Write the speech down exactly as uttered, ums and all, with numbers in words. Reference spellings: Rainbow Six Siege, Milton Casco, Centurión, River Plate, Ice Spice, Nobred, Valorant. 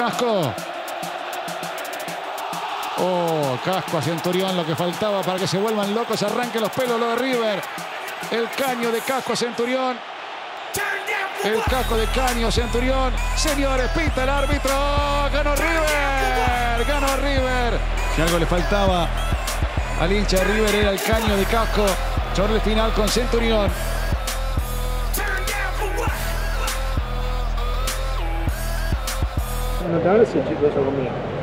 Casco. Oh, Casco a Centurión, lo que faltaba para que se vuelvan locos, arranquen los pelos lo de River. El caño de Casco a Centurión. El casco de caño, Centurión. Señores, pita el árbitro. Ganó River. Ganó River. Si algo le faltaba al hincha de River era el caño de Casco. Sobre el final con Centurión. ¿No te hablas, chicos, eso conmigo?